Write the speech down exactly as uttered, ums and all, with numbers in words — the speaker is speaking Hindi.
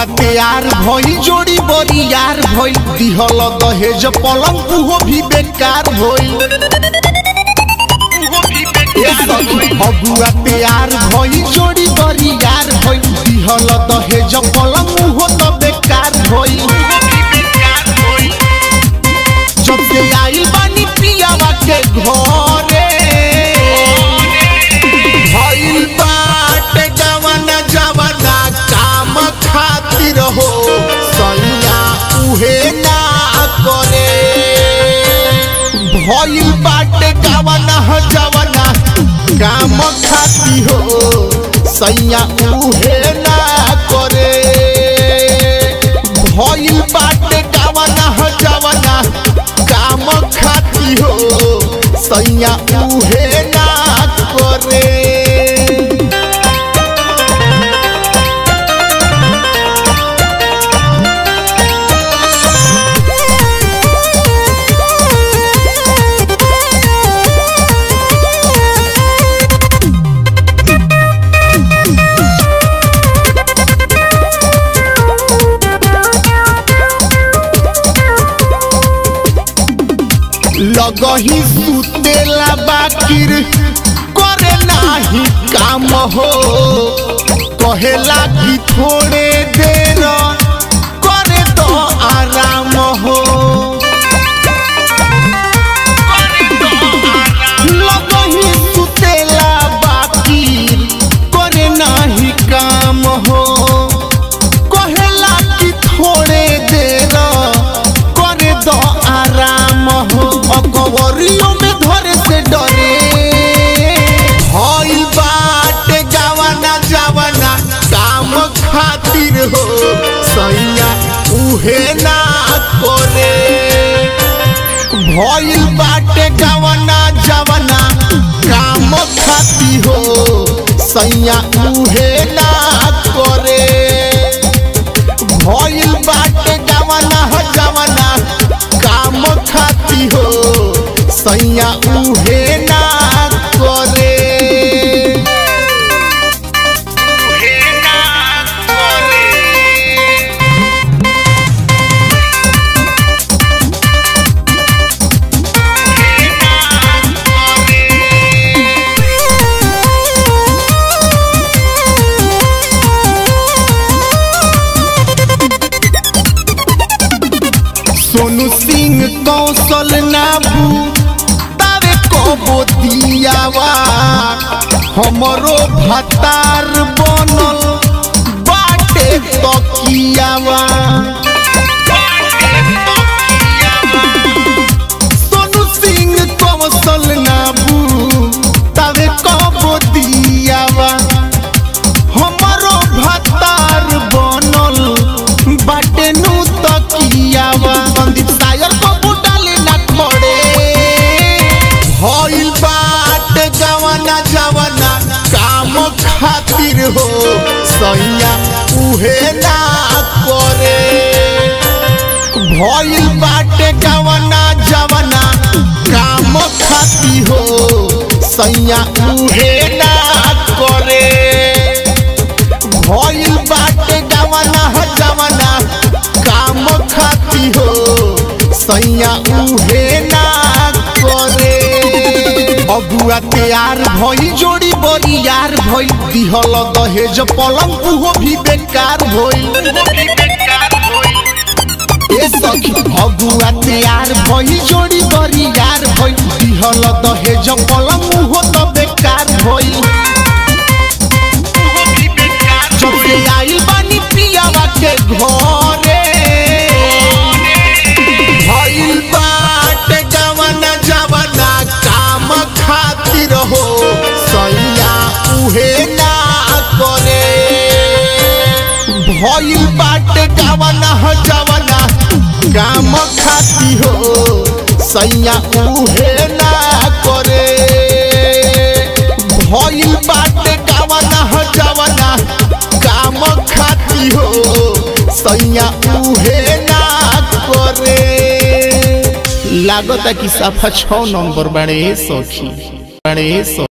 तोरा तैयार भई जोड़ी बड़ी यार भई दिहल दहेज पलंग तुहो भी बेकार भई अगुआ तैयार भई जोड़ी बड़ी यार भई दिहल दहेज पलंग तुहो तो बेकार भई जब से आई बानी पियावा के घरे भइल बाट जवन जवना काम खातिर हो सैया उहे ना करे भइल बाट जवन जवना काम खातिर हो सैया उहे ना करे भइल बाट जवन जवना काम खातिर हो सैया उहे ना करे। लगही सुतेला बाकिर करे नाही काम हो कहेला कि थोड़े देर करे तो आराम हो लगही सुतेला बाकिर करे नाही काम हो कहेला कि थोड़े देर करे तो आराम हो अकवरियों में धरे से डरे भइल बाटे जवना जवना काम खातिर हो सैया उहे ना करे भइल बाटे जवना जवना काम खातिर हो सैया उहे ना करे भइल बाटे जवना जवना काम खातिर हो सैया उहे ना करे सोनू सिंह कौशल नाबू दियावा हमरो भतार बनल बाटे तकियावा सोनू सिंह कौशल नाबू तबे कबो दियावा हमरो भतार बनल बाटे नू तकियावा संदीप सायर को बुटाले ना पड़े भइल बाटे जवना जवना काम खातिर हो सैया उहे ना करे भइल बाटे जवना जवना काम खातिर हो सैया उहे ना करे भइल बाटे जवना जवना काम खातिर हो सैया उहे ना करे। अगुआ तैयार भई जोड़ी बड़ी यार भई दिहल दहेज पलंग तुहो भी बेकार भई अगुआ तैयार भई जोड़ी बड़ी यार भई दिहल दहेज पलंग तुहो तो बेकार भई जब से आई बानी पियावा के घरे भइल बाट जवना जवना खातिर हो सैया उहे ना करे भइल बाटे जवना जवना काम खातिर हो सैया उहे ना करे भइल बाटे जवना जवना काम खातिर हो सैया उहे ना करे। लागत कि साफा छह नंबर बड़े सौखी बड़े सौ